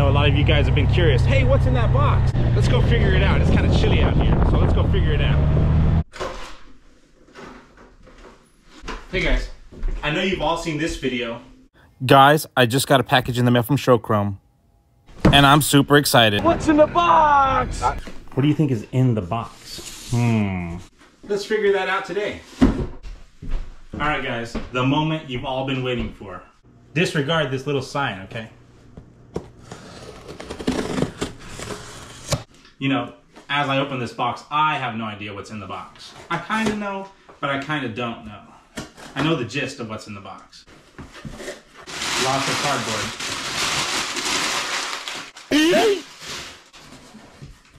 know a lot of you guys have been curious. Hey, what's in that box? Let's go figure it out. It's kind of chilly out here, so let's go figure it out. Hey guys, I know you've all seen this video. Guys, I just got a package in the mail from Show Chrome, and I'm super excited. What's in the box? What do you think is in the box? Let's figure that out today. All right, guys, the moment you've all been waiting for. Disregard this little sign, okay? You know, as I open this box, I have no idea what's in the box. I kind of know, but I kind of don't know. I know the gist of what's in the box. Lots of cardboard.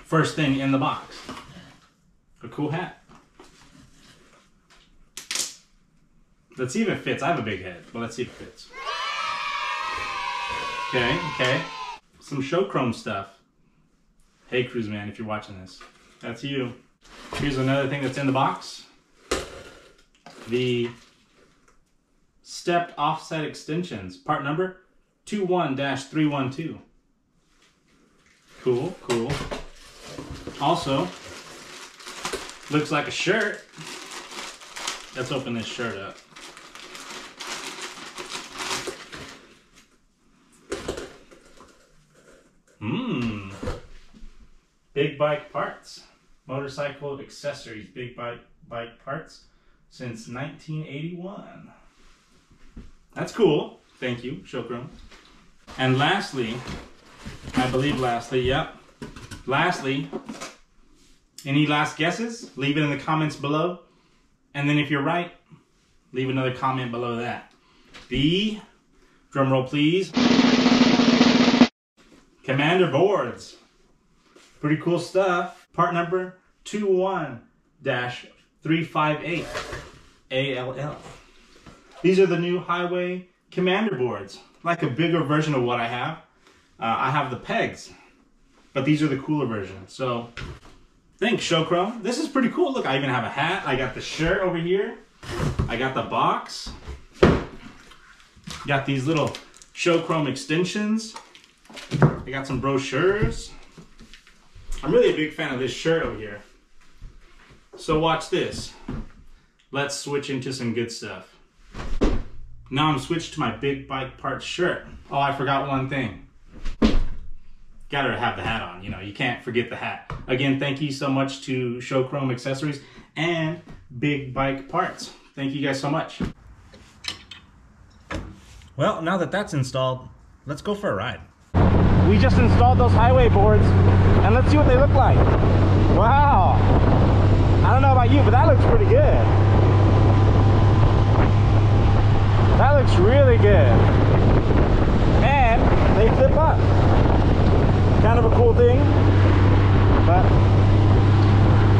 First thing in the box, a cool hat. Let's see if it fits. I have a big head, but let's see if it fits. Okay, okay. Some Show Chrome stuff. Hey, Cruise Man, if you're watching this, that's you. Here's another thing that's in the box. The stepped offset extensions, part number 21-312. Cool, cool. Also, looks like a shirt. Let's open this shirt up. Big Bike Parts. Motorcycle accessories. Big Bike Parts since 1981. That's cool. Thank you, Show Chrome. And lastly, I believe lastly, yep. Lastly, any last guesses? Leave it in the comments below. And then if you're right, leave another comment below that. The, drum roll please, Commander boards. Pretty cool stuff. Part number 21-358 ALL. These are the new Highway Commander boards, like a bigger version of what I have. I have the pegs, but these are the cooler version. So thanks, Show Chrome. This is pretty cool. Look, I even have a hat. I got the shirt over here. I got the box. Got these little Show Chrome extensions. I got some brochures. I'm really a big fan of this shirt over here. So watch this. Let's switch into some good stuff. Now I'm switched to my Big Bike Parts shirt. Oh, I forgot one thing. Gotta have the hat on, you know, you can't forget the hat. Again, thank you so much to Show Chrome Accessories and Big Bike Parts. Thank you guys so much. Well, now that that's installed, let's go for a ride. We just installed those highway boards, and let's see what they look like. Wow! I don't know about you, but that looks pretty good. That looks really good. And they flip up. Kind of a cool thing, but,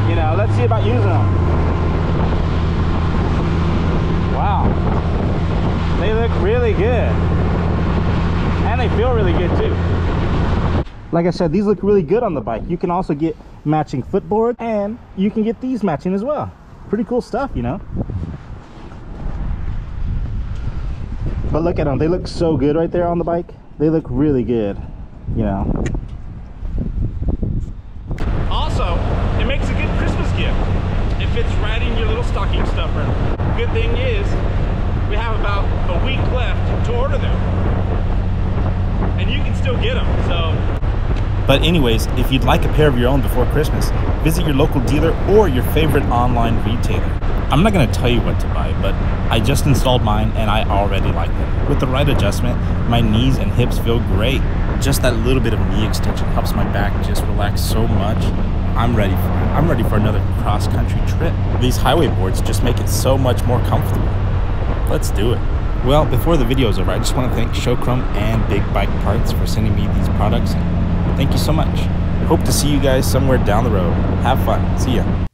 you know, let's see about using them. Wow. They look really good. And they feel really good, too. Like I said, these look really good on the bike. You can also get matching footboards, and you can get these matching as well. Pretty cool stuff, you know? But look at them. They look so good right there on the bike. They look really good, you know? Also, it makes a good Christmas gift. It fits right in your little stocking stuffer. Good thing is, we have about a week left to order them. And you can still get them, so. But anyways, if you'd like a pair of your own before Christmas, visit your local dealer or your favorite online retailer. I'm not gonna tell you what to buy, but I just installed mine and I already like them. With the right adjustment, my knees and hips feel great. Just that little bit of knee extension helps my back just relax so much. I'm ready for it. I'm ready for another cross-country trip. These highway boards just make it so much more comfortable. Let's do it. Well, before the video is over, I just want to thank Show Chrome and Big Bike Parts for sending me these products. Thank you so much. Hope to see you guys somewhere down the road. Have fun. See ya.